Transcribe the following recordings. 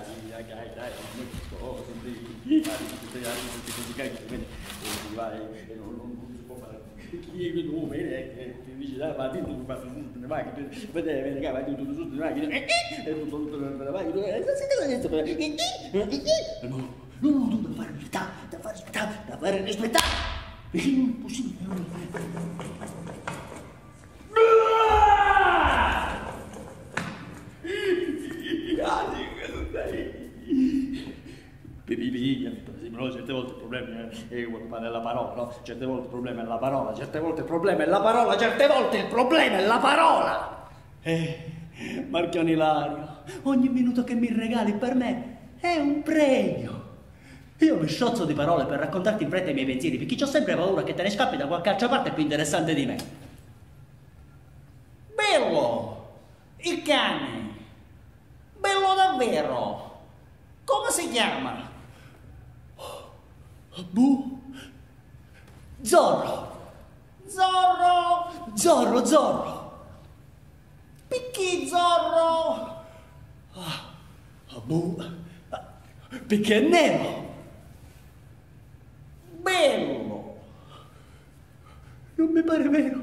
non certe volte il problema è la parola, no? Certe volte il problema è la parola, certe volte il problema è la parola, certe volte il problema è la parola. Marchione Ilario, ogni minuto che mi regali per me è un premio. Io mi sciozzo di parole per raccontarti in fretta i miei pensieri, perché ho sempre paura che te ne scappi da qualche altra parte più interessante di me. Bello! Il cane! Bello davvero! Come si chiama? Buh! Zorro! Zorro! Zorro, Zorro! Perché Zorro? Buh! Perché è nero! Bello! Non mi pare vero!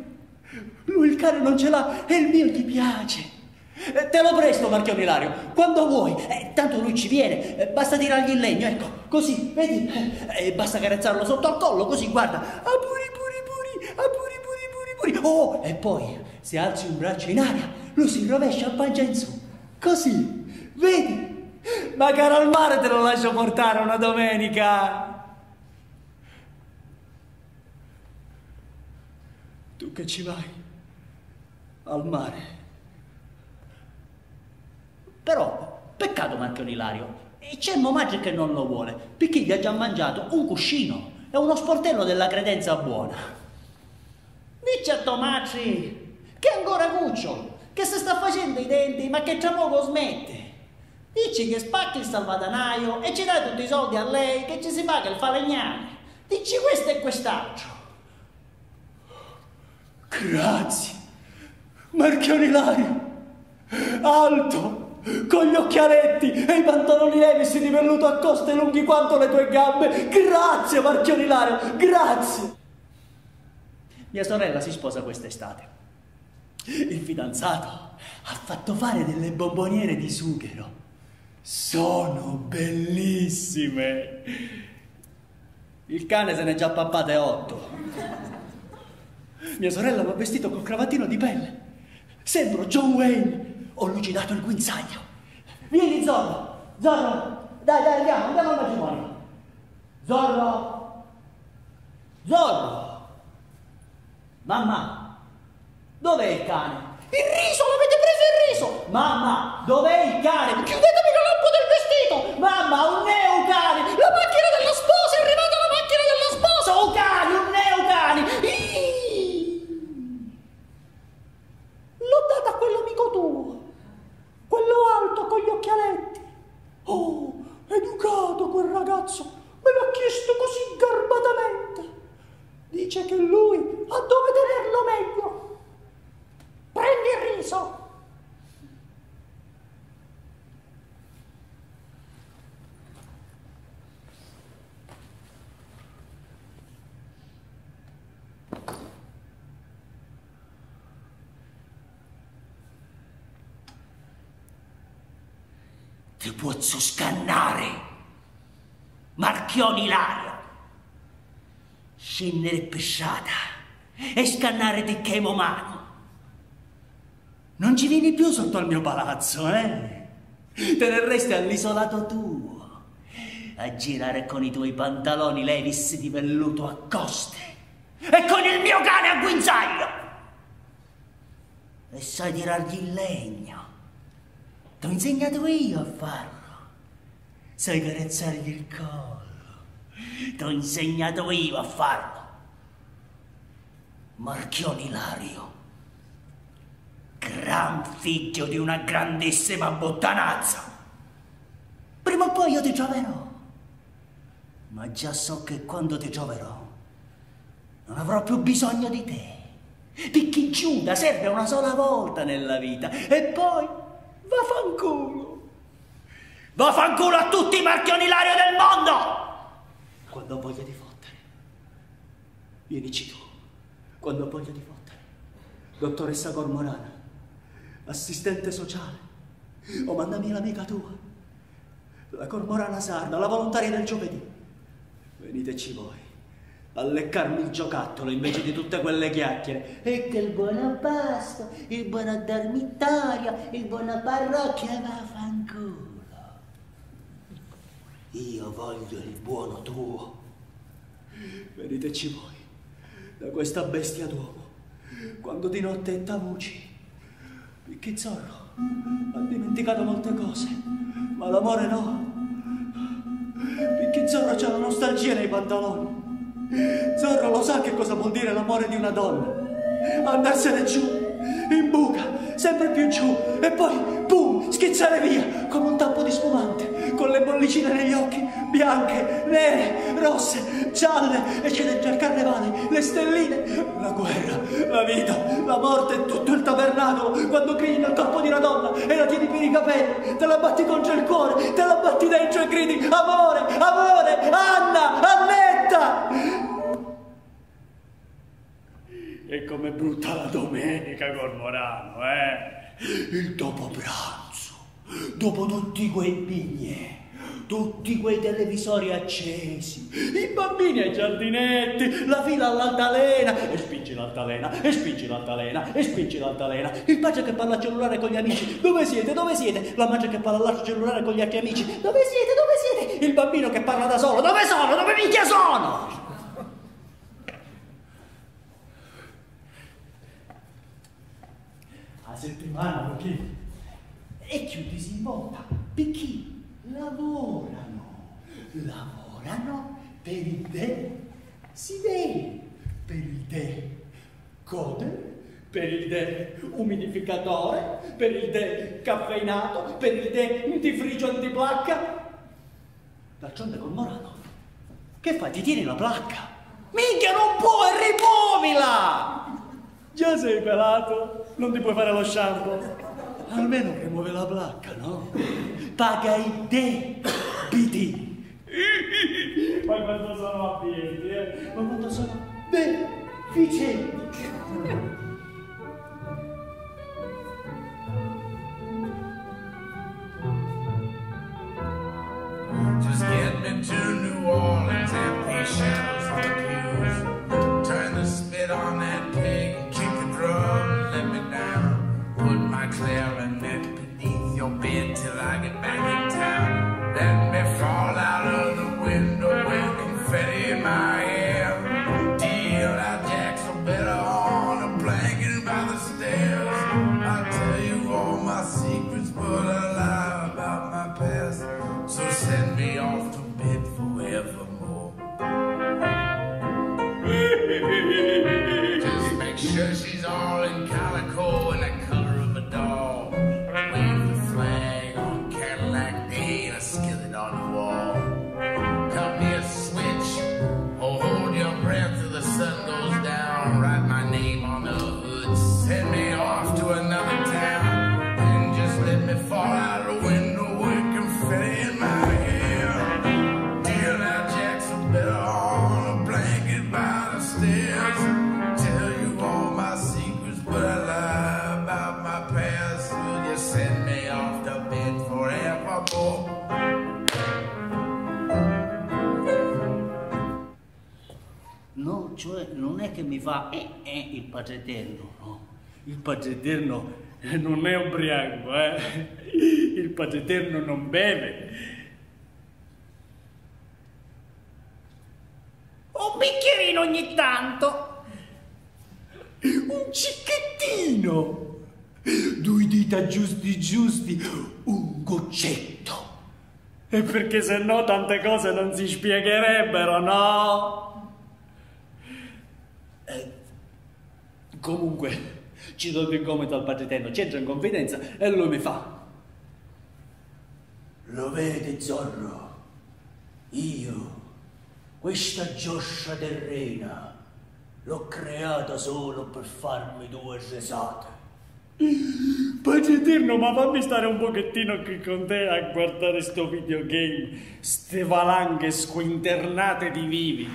Lui il cane non ce l'ha e il mio ti piace! Te lo presto, Marchione Ilario, quando vuoi, tanto lui ci viene, basta tirargli il legno, ecco, così, vedi, basta carezzarlo sotto al collo, così, guarda, apuri, oh, e poi, se alzi un braccio in aria, lui si rovescia a pancia in su, così, vedi, magari al mare te lo lascio portare una domenica. Tu che ci vai, al mare. Però, peccato Marchione Ilario, c'è Mo Magic che non lo vuole, perché gli ha già mangiato un cuscino e uno sportello della credenza buona. Dice a Tomazzi che è ancora cuccio, che si sta facendo i denti ma che tra poco smette. Dici che spacchi il salvadanaio e ci dai tutti i soldi a lei che ci si paga il falegname. Dici questo e quest'altro. Grazie, Marchione Ilario, alto! Con gli occhialetti e i pantaloni levisti di velluto a coste lunghi quanto le tue gambe. Grazie, Marchione Ilario, grazie. Mia sorella si sposa quest'estate. Il fidanzato ha fatto fare delle bomboniere di sughero. Sono bellissime. Il cane se ne è già pappate 8. Mia sorella l'ha vestito col cravattino di pelle. Sembro John Wayne. Ho lucidato il guinzaglio. Vieni Zorro, Zorro, dai, andiamo al matrimonio. Zorro, Zorro. Mamma, dov'è il cane? Il riso, l'avete preso il riso. Mamma, dov'è il cane? Chiudetemi la lampo del vestito. Mamma, un neocane. La macchina della sposa, è arrivata la macchina della sposa. Un cane, un neocane. L'ho data a quell'amico tuo. Quello alto con gli occhialetti. Oh, educato quel ragazzo, me l'ha chiesto così garbatamente. Dice che lui ha dove tenerlo meglio. Prendi il riso. Ti posso scannare, Marchione Ilario, scendere pesciata e scannare di che momano. Non ci vieni più sotto al mio palazzo, eh? Te ne resti all'isolato tuo, a girare con i tuoi pantaloni levis di velluto a coste e con il mio cane a guinzaglio. E sai tirargli il legno. T'ho insegnato io a farlo. Sai carezzargli il collo. T'ho insegnato io a farlo. Marchione Ilario, gran figlio di una grandissima bottanazza. Prima o poi io ti troverò. Ma già so che quando ti troverò non avrò più bisogno di te. Perché Giuda serve una sola volta nella vita e poi vaffanculo. Vaffanculo a tutti i marchioni Lario del mondo! Quando ho voglia di fottere, vienici tu. Quando ho voglia di fottere, dottoressa Cormorana, assistente sociale, o mandami l'amica tua, la Cormorana Sarna, la volontaria del giovedì. Veniteci voi a leccarmi il giocattolo invece di tutte quelle chiacchiere. E che il buon abbasto, il buon addormitorio, il buon parrocchia, vaffanculo. Io voglio il buono tuo. Veniteci voi da questa bestia d'uomo, quando di notte è tavuci. Perché Zorro ha dimenticato molte cose, ma l'amore no. Perché Zorro c'ha la nostalgia nei pantaloni. Zorro lo sa che cosa vuol dire l'amore di una donna. Andarsene giù, in buca, sempre più giù, e poi, pum, schizzare via come un tappo di spumante, con le bollicine negli occhi, bianche, nere, rosse, gialle, e c'è dentro il carnevale, le stelline, la guerra, la vita, la morte e tutto il tabernacolo. Quando credi nel corpo di una donna e la tieni per i capelli, te la batti contro il cuore, te la batti dentro e gridi amore, amore, Anna, Annetta! E com'è brutta la domenica, Cormorano, Il dopo pranzo, dopo tutti quei bignè, tutti quei televisori accesi, i bambini ai giardinetti, la fila all'altalena, e spingi l'altalena, e spingi l'altalena, e spingi l'altalena, il padre che parla al cellulare con gli amici, dove siete, dove siete? La madre che parla all'altro cellulare con gli altri amici, dove siete, dove siete? Il bambino che parla da solo, dove sono, dove minchia sono? La settimana, perché? E chiudisi in volta, perché lavorano per il de si dei, per il de coder, per il de umidificatore, per il de caffeinato, per il de antifrigio antiplacca. D'altronde Cormorano, che fai? Ti tieni la placca? Minchia, non puoi, rimuovila! Già sei pelato, non ti puoi fare lo shampoo. Almeno che muove la placca, no? Paga i debiti. Ma quando sono abbienti, ma quando sono deficienti. Just getting to New Orleans and patience on the pews. Turn the spit on that pig and kick the drum, let me down. Put my clarinet beneath your bed till I get back in town. Let me fall out of the window with confetti in my hair. Deal out jacks or better on a blanket by the stairs. I'll tell you all my secrets, but I lie about my past. So send me off to bed forevermore. Just make sure she's all in calico and a color. Dog. Wave the flag on Cadillac Day and a skillet on the wall. Cut me a switch or hold your breath till the sun goes down. Write my name on the hood, send me off to another town, and just let me fall out of the window with confetti in my hair. Deal out jacks or better on a blanket by the stairs. Tell you all my secrets, but I lie. Send me off to bed forevermore. No, cioè non è che mi fa il Padre Eterno, no? Il Padre Eterno non è ubriaco, Il Padre Eterno non beve. Un bicchierino ogni tanto. Un cicchettino. Due dita giusti giusti, un goccetto. E perché se no tante cose non si spiegherebbero, no? Comunque, ci do il gomito al Padre Eterno, c'entra in confidenza e lui mi fa: lo vede Zorro? Io, questa gioscia terrena, l'ho creata solo per farmi due risate. Pace eterno, ma fammi stare un pochettino qui con te a guardare sto videogame, ste valanghe squinternate di vivi.